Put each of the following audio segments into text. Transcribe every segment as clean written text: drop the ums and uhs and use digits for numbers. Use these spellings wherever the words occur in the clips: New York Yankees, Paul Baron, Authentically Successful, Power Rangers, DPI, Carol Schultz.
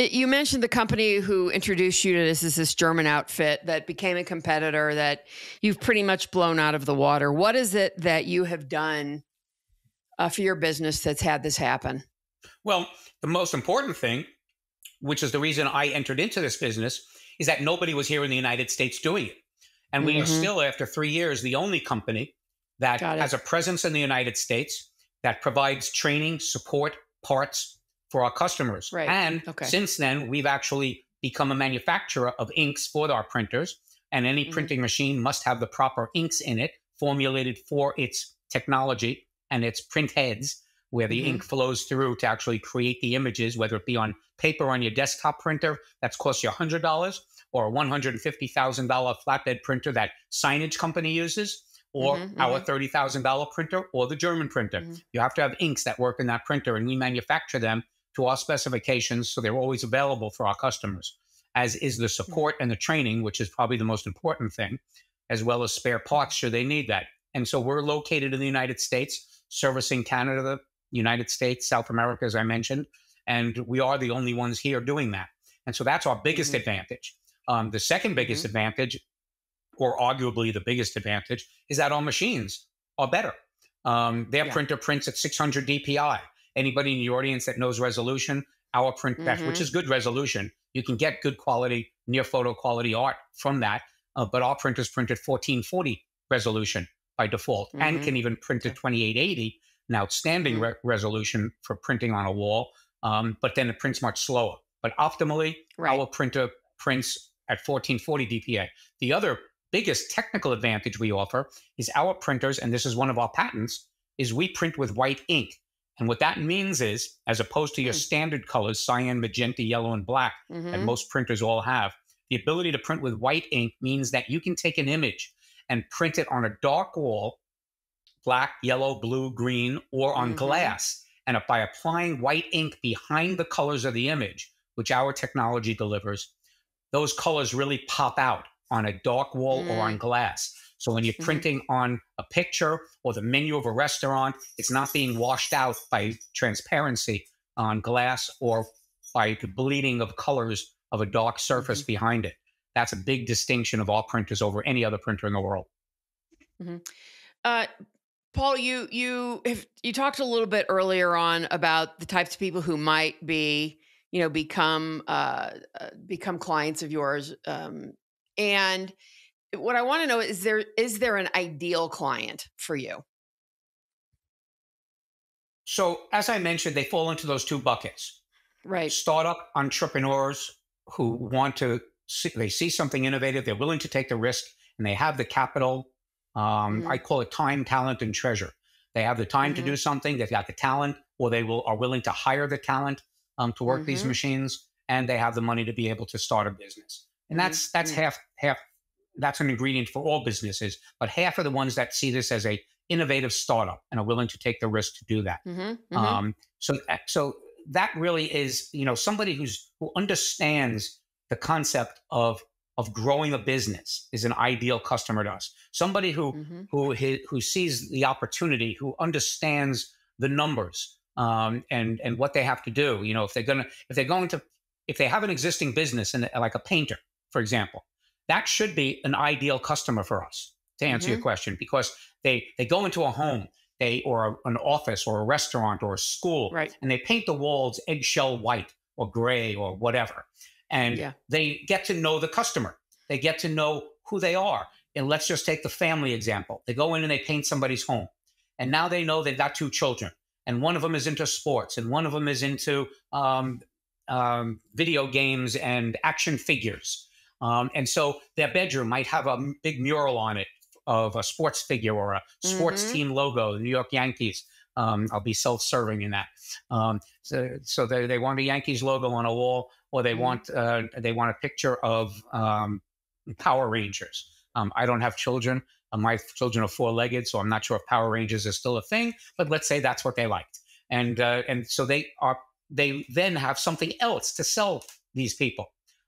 You mentioned the company who introduced you to this German outfit that became a competitor that you've pretty much blown out of the water. What is it that you have done for your business that's had this happen? Well, the most important thing, which is the reason I entered into this business, is that nobody was here in the United States doing it. And we are still, after 3 years, the only company that has a presence in the United States that provides training, support, parts for our customers. Right. And since then, we've actually become a manufacturer of inks for our printers. And any printing machine must have the proper inks in it, formulated for its technology and its print heads, where the ink flows through to actually create the images, whether it be on paper on your desktop printer, that's cost you $100, or a $150,000 flatbed printer that signage company uses, or our $30,000 printer, or the German printer. You have to have inks that work in that printer, and we manufacture them to our specifications, so they're always available for our customers, as is the support and the training, which is probably the most important thing, as well as spare parts should they need that. And so we're located in the United States, servicing Canada, United States, South America, as I mentioned, and we are the only ones here doing that. And so that's our biggest advantage. The second biggest advantage, or arguably the biggest advantage, is that our machines are better. Their printer prints at 600 DPI. Anybody in the audience that knows resolution, our print, which is good resolution, you can get good quality, near photo quality art from that. But our printers print at 1440 resolution by default, and can even print at 2880, an outstanding resolution for printing on a wall. But then it prints much slower. But optimally, our printer prints at 1440 DPI. The other biggest technical advantage we offer is our printers, and this is one of our patents, is we print with white ink. And what that means is, as opposed to your standard colors, cyan, magenta, yellow, and black, that most printers all have, the ability to print with white ink means that you can take an image and print it on a dark wall, black, yellow, blue, green, or on glass. And by applying white ink behind the colors of the image, which our technology delivers, those colors really pop out on a dark wall or on glass. So when you're printing on a picture or the menu of a restaurant, it's not being washed out by transparency on glass or by the bleeding of colors of a dark surface behind it. That's a big distinction of our printers over any other printer in the world. Paul, you talked a little bit earlier on about the types of people who might be, you know, become clients of yours, and what I want to know is there an ideal client for you? So as I mentioned, they fall into those two buckets. Right. Startup entrepreneurs who want to see, they see something innovative, they're willing to take the risk, and they have the capital. I call it time, talent, and treasure. They have the time to do something, they've got the talent, or they are willing to hire the talent to work these machines, and they have the money to be able to start a business. And that's half. That's an ingredient for all businesses, but half of the ones that see this as an innovative startup and are willing to take the risk to do that. So that really is, you know, somebody who understands the concept of growing a business is an ideal customer to us. Somebody who sees the opportunity, who understands the numbers and what they have to do. You know, if they have an existing business and like a painter, for example. That should be an ideal customer for us, to answer your question, because they go into a home, or an office or a restaurant or a school, and they paint the walls eggshell white or gray or whatever. And they get to know the customer. They get to know who they are. And let's just take the family example. They go in and they paint somebody's home. And now they know they've got two children. And one of them is into sports. And one of them is into video games and action figures. And so their bedroom might have a big mural on it of a sports figure or a sports team logo, the New York Yankees. I'll be self-serving in that. So they want a Yankees logo on a wall, or they want a picture of Power Rangers. I don't have children. My children are four-legged, so I'm not sure if Power Rangers is still a thing. But let's say that's what they liked, and so they then have something else to sell these people.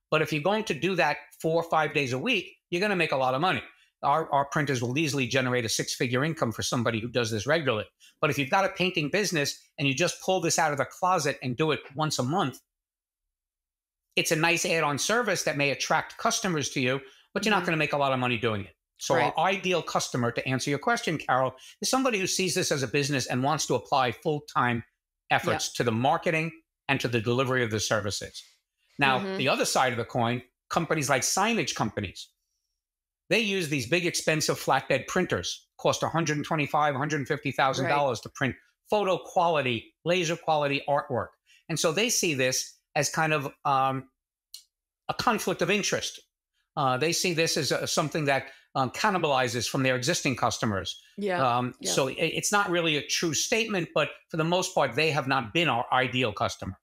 But if you're going to do that 4 or 5 days a week, you're going to make a lot of money. Our printers will easily generate a six-figure income for somebody who does this regularly. But if you've got a painting business and you just pull this out of the closet and do it once a month, it's a nice add-on service that may attract customers to you, but you're not going to make a lot of money doing it. So our ideal customer, to answer your question, Carol, is somebody who sees this as a business and wants to apply full-time efforts to the marketing and to the delivery of the services. Now, the other side of the coin, companies like signage companies, they use these big, expensive flatbed printers, cost $125,000, $150,000 to print photo quality, laser quality artwork. And so they see this as kind of a conflict of interest. They see this as something that cannibalizes from their existing customers. So it's not really a true statement, but for the most part, they have not been our ideal customer.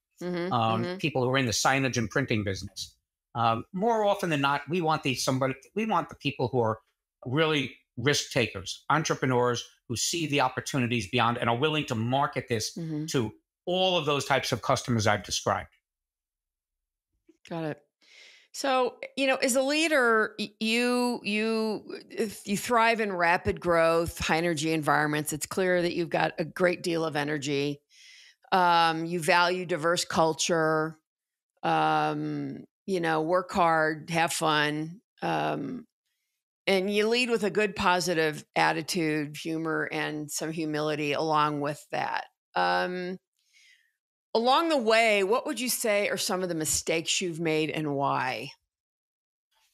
People who are in the signage and printing business. More often than not, we want the people who are really risk takers, entrepreneurs who see the opportunities beyond and are willing to market this to all of those types of customers I've described. Got it. So, you know, as a leader, you thrive in rapid growth, high energy environments. It's clear that you've got a great deal of energy. You value diverse culture, you know, work hard, have fun, and you lead with a good positive attitude, humor, and some humility along with that. Along the way, what would you say are some of the mistakes you've made and why?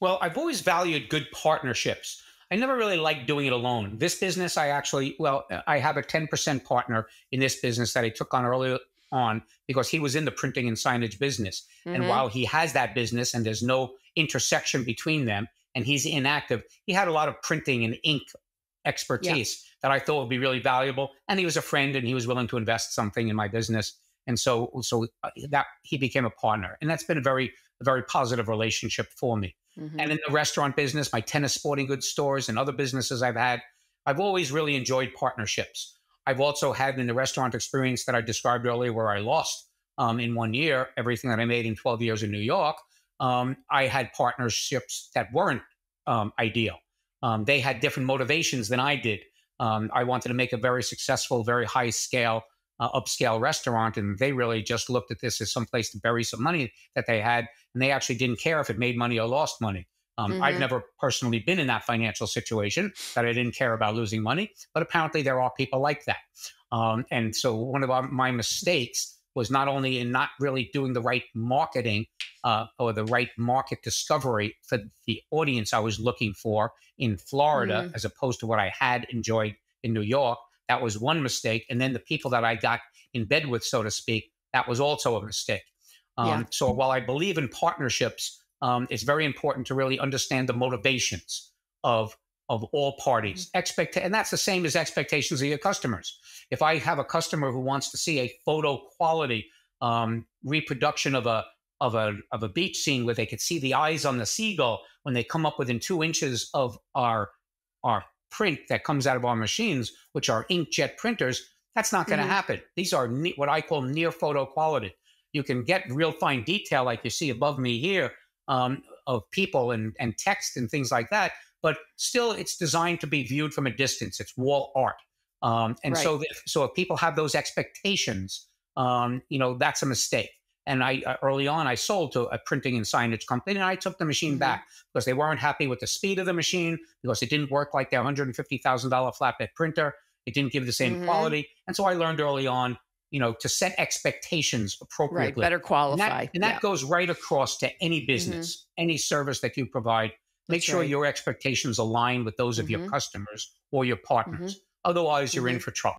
Well, I've always valued good partnerships. I never really liked doing it alone. This business, I have a 10% partner in this business that I took on early on because he was in the printing and signage business. And while he has that business and there's no intersection between them and he's inactive, he had a lot of printing and ink expertise that I thought would be really valuable. And he was a friend and he was willing to invest something in my business. And so that he became a partner. And that's been a very positive relationship for me. And in the restaurant business, my tennis sporting goods stores and other businesses I've had, I've always really enjoyed partnerships. I've also had in the restaurant experience that I described earlier where I lost in 1 year everything that I made in 12 years in New York. I had partnerships that weren't ideal. They had different motivations than I did. I wanted to make a very successful, very high scale, upscale restaurant, and they really just looked at this as some place to bury some money that they had, and they actually didn't care if it made money or lost money. I've never personally been in that financial situation that I didn't care about losing money, but apparently there are people like that. And so one of my mistakes was not only in not really doing the right marketing or the right market discovery for the audience I was looking for in Florida, as opposed to what I had enjoyed in New York. That was one mistake. And then the people that I got in bed with, so to speak, that was also a mistake. So while I believe in partnerships, it's very important to really understand the motivations of all parties. And that's the same as expectations of your customers. If I have a customer who wants to see a photo quality reproduction of a beach scene where they could see the eyes on the seagull when they come up within 2 inches of our print that comes out of our machines, which are inkjet printers, that's not going to happen. These are what I call near photo quality. You can get real fine detail like you see above me here of people and text and things like that, but still it's designed to be viewed from a distance. It's wall art. So if people have those expectations, you know, that's a mistake. And early on, I sold to a printing and signage company, and I took the machine back because they weren't happy with the speed of the machine, because it didn't work like their $150,000 flatbed printer. It didn't give the same quality. And so I learned early on, you know, to set expectations appropriately. Right, better qualify. And that goes right across to any business, any service that you provide. Make sure your expectations align with those of your customers or your partners. Otherwise, you're in for trouble.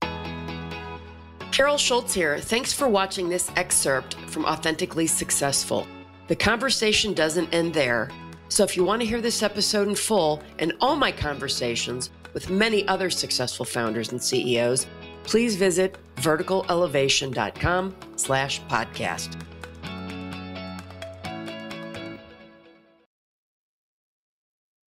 Carol Schultz here. Thanks for watching this excerpt from Authentically Successful. The conversation doesn't end there. So if you want to hear this episode in full and all my conversations with many other successful founders and CEOs, please visit verticalelevation.com/podcast.